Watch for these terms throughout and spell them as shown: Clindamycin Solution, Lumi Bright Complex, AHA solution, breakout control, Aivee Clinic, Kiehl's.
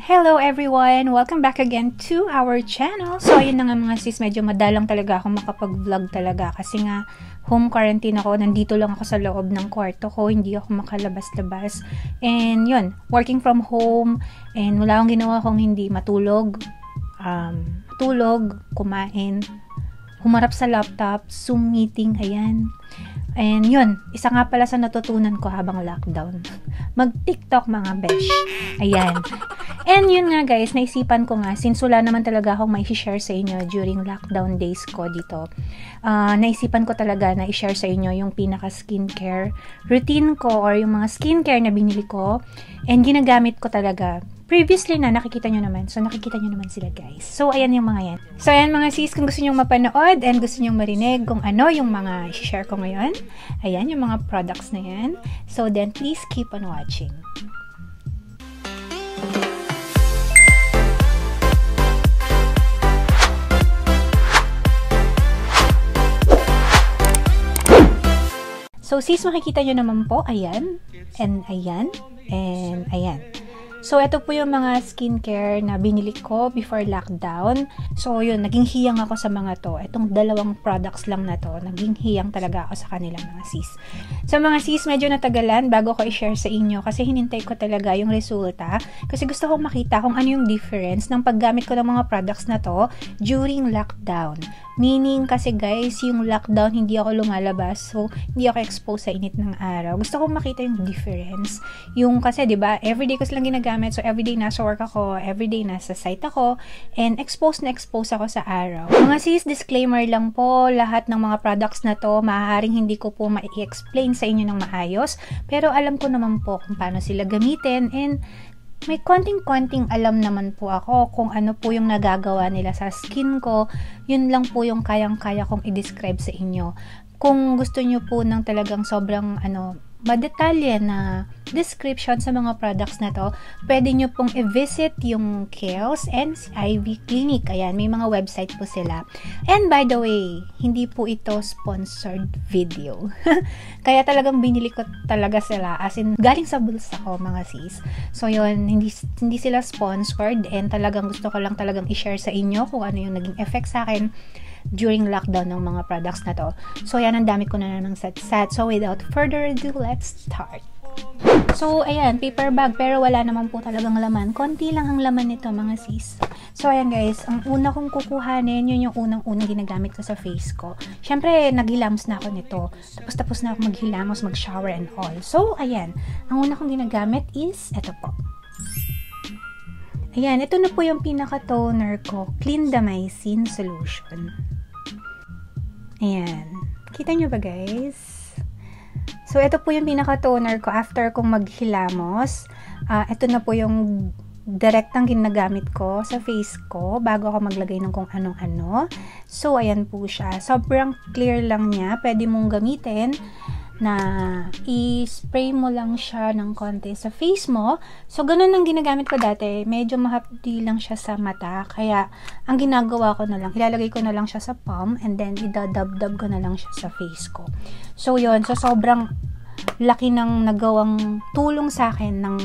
Hello everyone! Welcome back again to our channel. So ayun na nga mga sis, medyo madalang talaga akong makapag-vlog talaga kasi nga home quarantine ako, nandito lang ako sa loob ng kwarto ko, hindi ako makalabas-labas. And yun, working from home and wala akong ginawa kung hindi matulog, kumain, humarap sa laptop, Zoom meeting, ayan. And yun, isa nga pala sa natutunan ko habang lockdown. Mag-TikTok mga besh. Ayan. And yun nga guys, naisipan ko nga, since wala naman talaga akong may share sa inyo during lockdown days ko dito, naisipan ko talaga na i-share sa inyo yung pinaka-skincare routine ko or yung mga skincare na binili ko and ginagamit ko talaga. Previously na, nakikita nyo naman. So, nakikita nyo naman sila, guys. So, ayan yung mga yan. So, ayan mga sis, kung gusto nyong mapanood and gusto nyong marinig kung ano yung mga share ko ngayon. Ayan, yung mga products na yan. So, then, please keep on watching. So, sis, makikita nyo naman po. Ayan. And, ayan. And, ayan. So, ito po yung mga skincare na binili ko before lockdown. So, yun, naging hiyang ako sa mga to. Itong dalawang products lang na to, naging hiyang talaga ako sa kanila mga sis. So, mga sis, medyo natagalan bago ko i-share sa inyo kasi hinintay ko talaga yung resulta. Kasi gusto kong makita kung ano yung difference ng paggamit ko ng mga products na to during lockdown. Meaning, kasi guys, yung lockdown, hindi ako lumalabas. So, hindi ako exposed sa init ng araw. Gusto kong makita yung difference. Yung kasi, diba, everyday ko silang ginagamit. So, everyday nasa work ako, everyday nasa site ako, and exposed na exposed ako sa araw. Mga sis, disclaimer lang po, lahat ng mga products na to, maaaring hindi ko po ma-explain sa inyo ng maayos. Pero, alam ko naman po kung paano sila gamitin, and may konting-konting alam naman po ako kung ano po yung nagagawa nila sa skin ko. Yun lang po yung kayang-kaya kong i-describe sa inyo. Kung gusto nyo po ng talagang sobrang ano, madetalye na description sa mga products na to, pwede nyo pong i-visit yung Kiel's and si Aivee Clinic. Ayan, may mga website po sila. And by the way, hindi po ito sponsored video. Kaya talagang binili ko talaga sila. As in, galing sa bulsa ko mga sis. So yun, hindi sila sponsored and talagang gusto ko lang talagang i-share sa inyo kung ano yung naging effect sa akin during lockdown ng mga products na to. So, ayan, ang dami ko na ng set. So, without further ado, let's start. So, ayan, paper bag, pero wala naman po talagang laman. Konti lang ang laman nito, mga sis. So, ayan guys, ang una kong kukuhanin, yun yung unang-unang ginagamit ko sa face ko. Siyempre, naghilamos na ako nito. Tapos na ako maghilamos, mag-shower and all. So, ayan, ang una kong ginagamit is, eto po. Ayan, ito na po yung pinaka-toner ko, Clindamycin Solution. Ayan. Kita nyo ba, guys? So, ito po yung pinaka-toner ko after kong maghilamos. Ito na po yung direktang ginagamit ko sa face ko bago ako maglagay ng kung anong-ano. So, ayan po siya. Sobrang clear lang niya. Pwede mong gamitin na i-spray mo lang siya ng konti sa face mo. So, ganun ang ginagamit ko dati. Medyo mahapdi lang siya sa mata. Kaya, ang ginagawa ko na lang, ilalagay ko na lang siya sa palm and then idadab-dab ko na lang siya sa face ko. So, yun. So, sobrang laki ng nagawang tulong sa akin ng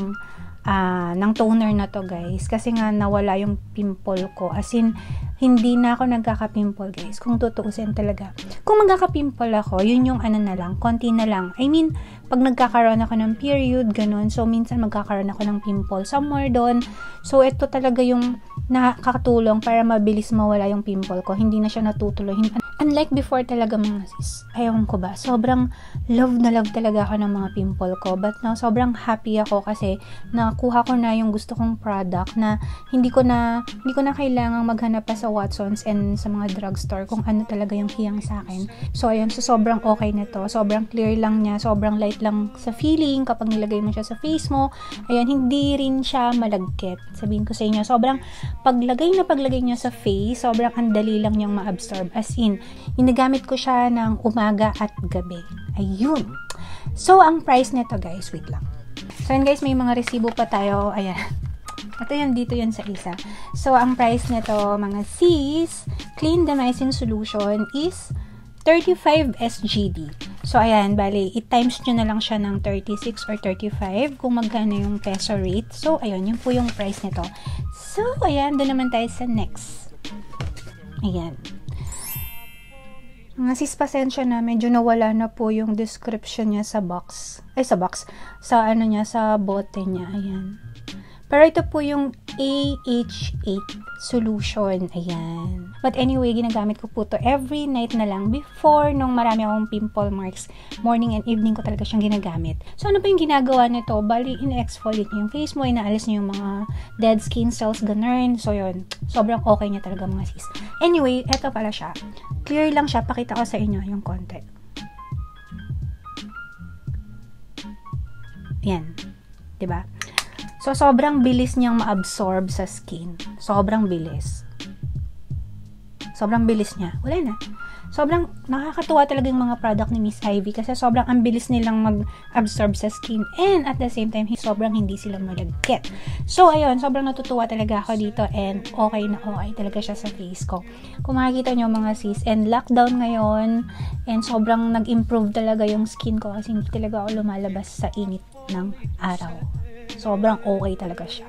toner na to, guys. Kasi nga, nawala yung pimple ko. As in, hindi na ako nagkaka-pimple, guys. Kung tutuusin talaga. Kung magkaka-pimple ako, yun yung ano na lang, konti na lang. I mean, pag nagkakaroon ako ng period, ganun. So, minsan magkakaroon ako ng pimple somewhere doon. So, ito talaga yung nakakatulong para mabilis mawala yung pimple ko. Hindi na siya natutuloy. Unlike before talaga mga sis. Ayaw ko ba? Sobrang love na love talaga ako ng mga pimple ko. But now, sobrang happy ako kasi nakuha ko na yung gusto kong product na hindi ko na kailangang maghanap pa sa Watsons and sa mga drugstore kung ano talaga yung hiyang sa akin. So, ayan. So, sobrang okay na to. Sobrang clear lang niya. Sobrang light lang sa feeling kapag nilagay mo siya sa face mo. Ayan. Hindi rin siya malagkit. Sabihin ko sa inyo, sobrang paglagay niya sa face, sobrang andali lang niyang ma-absorb. As in, ginagamit ko siya ng umaga at gabi. Ayun. So, ang price nito guys, wait lang. So, yun guys, may mga resibo pa tayo. Ayan. Ito yun, dito yun sa isa. So, ang price nito mga sis, Clindamycin Solution is 35 SGD. So, ayan, bali, i-times nyo na lang siya ng 36 or 35 kung magkano yung peso rate. So, ayun, yun po yung price nito. So, ayan, doon naman tayo sa next. Ayan. Mga sis, pasensya na, medyo nawala na po yung description niya sa box. Ay, sa box. Sa ano niya, sa bote niya. Ayan. Pero ito po yung AHA solution. Ayan. But anyway, ginagamit ko po to every night na lang. Before, nung marami akong pimple marks, morning and evening ko talaga siyang ginagamit. So, ano pa yung ginagawa nito? Bali, in-exfoliate niyo yung face mo, inaalis niyo yung mga dead skin cells, ganun. So, yun. Sobrang okay niya talaga, mga sis. Anyway, eto pala siya. Clear lang siya. Pakita ko sa inyo yung konti. Ayan. Diba? So, sobrang bilis niyang ma-absorb sa skin. Sobrang bilis. Sobrang bilis niya. Wala na. Sobrang nakakatuwa talaga yung mga product ni Miss Aivee kasi sobrang ang bilis nilang mag-absorb sa skin. And at the same time, sobrang hindi sila malagkit. So, ayun. Sobrang natutuwa talaga ako dito and okay na okay talaga siya sa face ko. Kung makikita nyo mga sis, and lockdown ngayon and sobrang nag-improve talaga yung skin ko kasi hindi talaga ako lumalabas sa init ng araw. Sobrang okay talaga siya.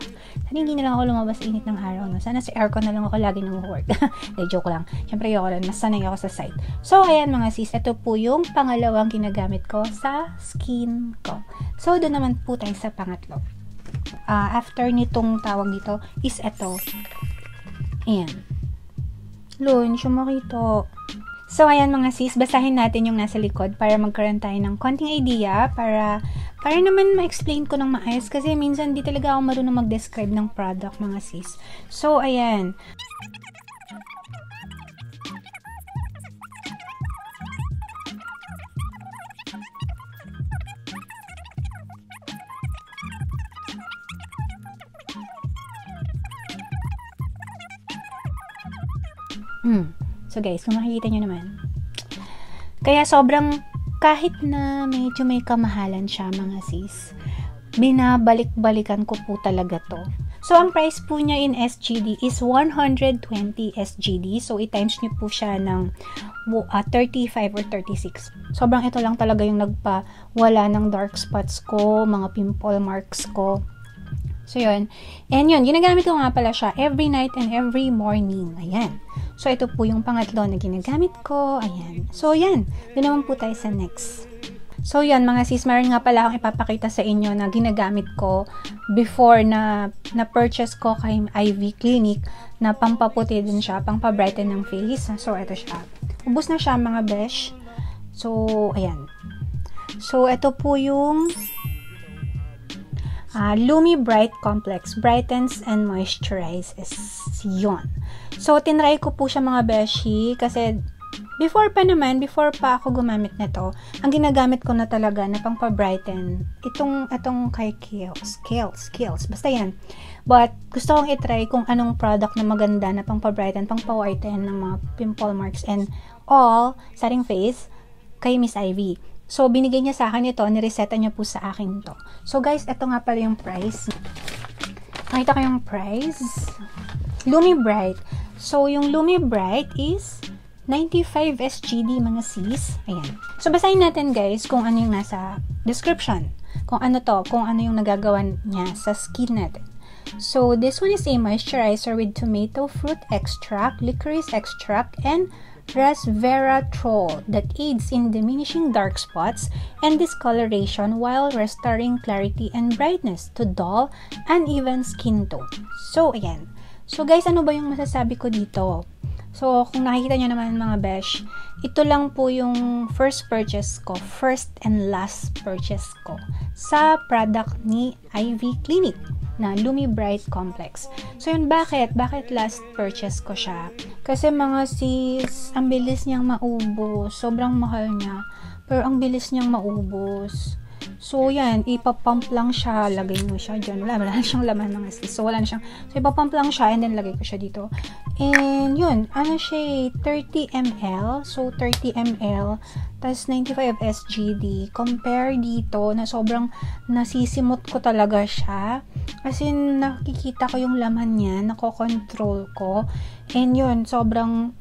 Sana hindi na lang ako lumabas init ng araw, no? Sana sa aircon na lang ako lagi nag-work. De, joke lang. Siyempre, yoko lang. Nasanay ako sa side. So, ayan mga sis. Ito po yung pangalawang ginagamit ko sa skin ko. So, doon naman po tayo sa pangatlo. After nitong tawag dito is ito. Ayan. Loon, sumakito. So, ayan mga sis. Basahin natin yung nasa likod para magkaroon tayo ng konting idea para naman ma-explain ko ng maayos kasi minsan di talaga ako marunong mag-describe ng product mga sis. So, ayan. So guys, kung makikita nyo naman. Kaya sobrang kahit na medyo may kamahalan siya mga sis, binabalik-balikan ko po talaga to. So, ang price po niya in SGD is 120 SGD. So, i-times niyo po siya ng 35 or 36. Sobrang ito lang talaga yung nagpawala ng dark spots ko, mga pimple marks ko. So, yun. And yun, ginagamit ko nga pala siya every night and every morning. Ayan. So, ito po yung pangatlo na ginagamit ko. Ayan. So, yan. Doon naman po tayo sa next. So, yan mga sis. Mayroon nga pala akong ipapakita sa inyo na ginagamit ko before na na-purchase ko kay Aivee Clinic na pampaputi din siya, pampabrighten ng face. So, ito siya. Ubus na siya mga besh. So, ayan. So, ito po yung Lumi Bright Complex. Brightens and moisturizes. Yun. So, tinry ko po siya mga beshi kasi before pa ako gumamit na to, ang ginagamit ko na talaga na pang pa-brighten, itong kay Kiehl's. Basta yan. But, gusto kong itry kung anong product na maganda na pang pa-brighten, pang pa-whiten ng mga pimple marks and all sa aking face kay Miss Aivee. So, binigay niya sa akin ito. Nireseta niya po sa akin to. So, guys, ito nga pala yung price. Nakita ko yung price. Lumi Bright. So, yung Lumi Bright is 95 SGD, mga sis. Ayan. So, basahin natin, guys, kung ano yung nasa description. Kung ano to. Kung ano yung nagagawa niya sa skin natin. So, this one is a moisturizer with tomato fruit extract, licorice extract, and resveratrol that aids in diminishing dark spots and discoloration while restoring clarity and brightness to dull, uneven skin tone. So, ayan. So, guys, ano ba yung masasabi ko dito? So, kung nakikita nyo naman mga besh, ito lang po yung first purchase ko, first and last purchase ko sa product ni Aivee Clinic na Lumi Bright Complex. So, yun, bakit? Bakit last purchase ko siya? Kasi mga sis, ang bilis niyang maubos. Sobrang mahal niya. Pero ang bilis niyang maubos. So, yan. Ipapump lang siya. Lagay mo siya dyan. Wala na siyang laman ng sis. So, wala na siyang. So, ipapump lang siya and then lagay ko siya dito. And, yun. Ano siya? 30 ml. So, 30 ml. Tapos, 95 SGD. Compare dito na sobrang nasisimot ko talaga siya. Kasi nakikita ko yung laman niya, nakokontrol ko. And yun, sobrang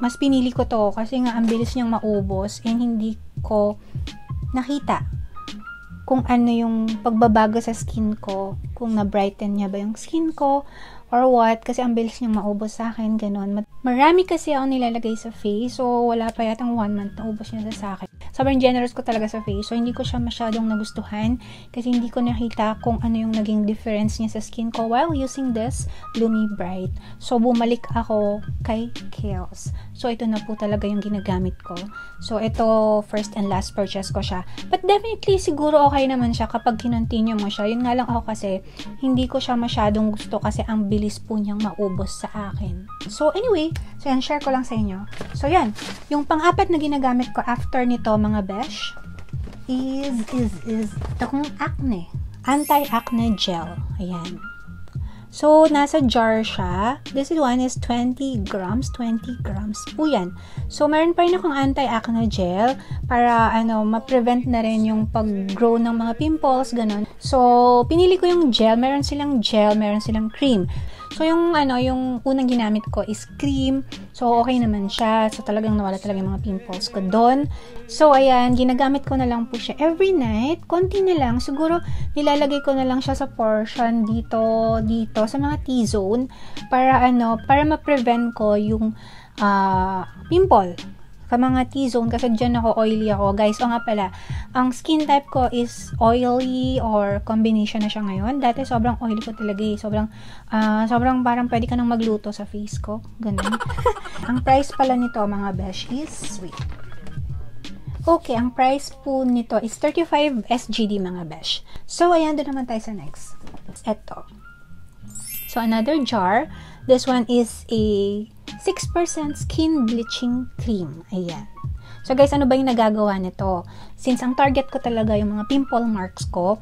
mas pinili ko to kasi nga ang bilis niyang maubos and hindi ko nakita kung ano yung pagbabago sa skin ko, kung na-brighten niya ba yung skin ko or what, kasi ang bilis niyang maubos sa akin, ganun. Marami kasi ako nilalagay sa face, so wala pa yatang 1 month na ubos niya sa akin. Sobrang generous ko talaga sa face, so hindi ko siya masyadong nagustuhan kasi hindi ko nakita kung ano yung naging difference niya sa skin ko while using this Lumi Bright. So bumalik ako kay Kiehl's. So ito na po talaga yung ginagamit ko. So ito, first and last purchase ko siya. But definitely, siguro okay naman siya kapag kinontinue mo siya. Yun nga lang ako kasi, hindi ko siya masyadong gusto kasi ang bilis po niyang maubos sa akin. So anyway, so yan, share ko lang sa inyo. So yan, yung pang-apat na ginagamit ko after nito, mga besh, is ito kong acne. Anti-acne gel. Ayan. So, nasa jar siya. This one is 20 grams. 20 grams po yan. So, meron pa rin akong anti-acne gel para, ma-prevent na rin yung pag-grow ng mga pimples, ganun. So, pinili ko yung gel, meron silang cream. So, yung unang ginamit ko is cream. So, okay naman siya. So, talagang nawala talaga yung mga pimples ko doon. So, ayan, ginagamit ko na lang po siya every night. Konti na lang. Siguro, nilalagay ko na lang siya sa portion dito, sa mga T-zone para para ma-prevent ko yung pimple sa mga T-zone kasi dyan ako oily ako. Guys, o nga pala, ang skin type ko is oily or combination na siya ngayon. Dati sobrang oily ko talaga eh. Sobrang parang pwede ka nang magluto sa face ko. Ganun. Ang price pala nito, mga besh, is sweet. Okay, ang price po nito is 35 SGD, mga besh. So, ayan, doon naman tayo sa next. Eto. So, another jar. This one is a 6% skin bleaching cream. Ayan. So, guys, ano ba yung nagagawa nito? Since ang target ko talaga yung mga pimple marks ko,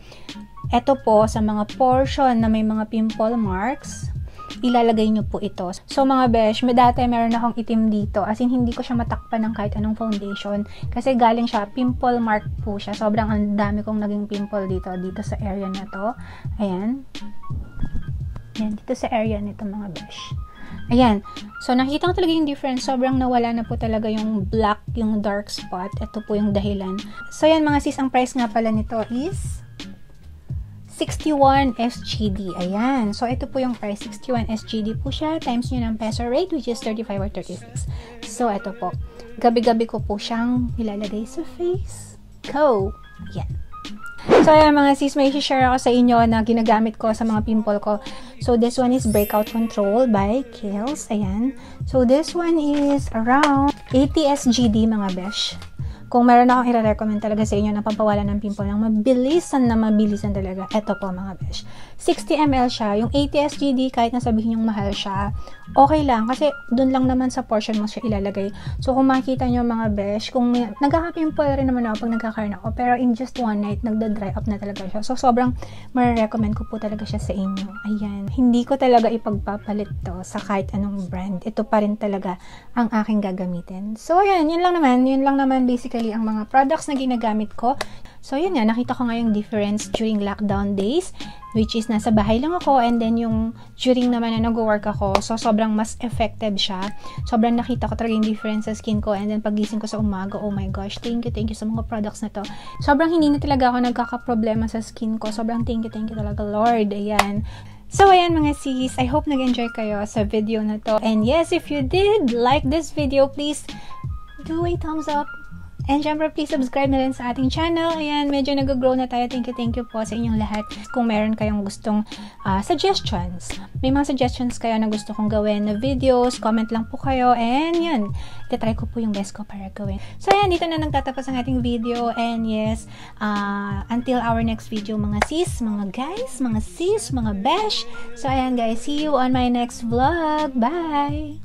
eto po, sa mga portion na may mga pimple marks, ilalagay nyo po ito. So, mga besh, dati meron akong itim dito. As in, hindi ko siya matakpan ng kahit anong foundation. Kasi galing siya, pimple mark po siya. Sobrang ang dami kong naging pimple dito sa area na to. Ayan. Ayan, dito sa area nito, mga besh. Ayan. So, nakita ko talaga yung difference. Sobrang nawala na po talaga yung black, yung dark spot. Ito po yung dahilan. So, ayan, mga sis, ang price nga pala nito is 61 SGD. Ayan. So, ito po yung price. 61 SGD po siya. Times nyo ng peso rate, which is 35 or 36. So, ito po. Gabi-gabi ko po siyang nilalagay sa face. Go! Ayan. So, ayan mga sis, may share ako sa inyo na ginagamit ko sa mga pimple ko. So, this one is Breakout Control by Kiehl's. Ayan. So, this one is around 80 SGD, mga besh. Kung meron akong i-recommend talaga sa inyo na pampawala ng pimple ng mabilisan na mabilisan talaga, eto po, mga besh. 60 ml siya. Yung 80 SGD, kahit nasabihin yung mahal siya, okay lang. Kasi, dun lang naman sa portion mo siya ilalagay. So, kung makita nyo, mga besh, kung nagkakapimple rin naman ako pag nagkakaroon ako, pero in just one night, nagda-dry up na talaga siya. So, sobrang mare-recommend ko po talaga siya sa inyo. Ayan. Hindi ko talaga ipagpapalit to sa kahit anong brand. Ito pa rin talaga ang aking gagamitin. So, ayan. Yun lang naman basically ang mga products na ginagamit ko. So, yun nga. Nakita ko nga yung difference during lockdown days, which is nasa bahay lang ako, and then yung during naman na nag-work ako, so sobrang mas effective siya. Sobrang nakita ko talaga yung difference sa skin ko, and then pagising ko sa umaga, oh my gosh, thank you sa mga products na to. Sobrang hindi na talaga ako nagkakaproblema sa skin ko. Sobrang thank you talaga, Lord. Ayan. So, ayan mga sis, I hope nag-enjoy kayo sa video na to. And yes, if you did like this video, please do a thumbs up. And syempre, please subscribe na rin sa ating channel. Ayan, medyo nag-grow na tayo. Thank you po sa inyong lahat. Kung meron kayong gustong suggestions, may mga suggestions kayo na gusto kong gawin na videos, comment lang po kayo. And yan, itatry ko po yung best ko para gawin. So, ayan, dito na nagtatapos ang ating video. And yes, until our next video, mga sis, mga guys, mga sis, mga besh. So, ayan guys, see you on my next vlog. Bye!